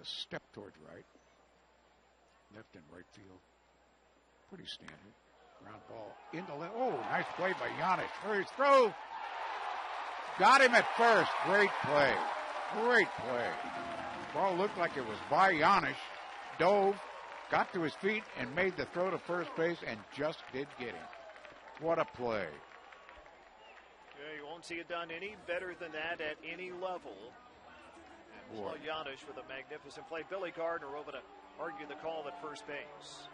a step toward right. Left and right field. Pretty standard. Ground ball in the left. Oh, nice play by Janish. Hurries through. Got him at first. Great play. Great play. Ball looked like it was by Janish. Dove, got to his feet, and made the throw to first base, and just did get him. What a play. Yeah, you won't see it done any better than that at any level. And Paul Janish with a magnificent play. Billy Gardner over to argue the call at first base.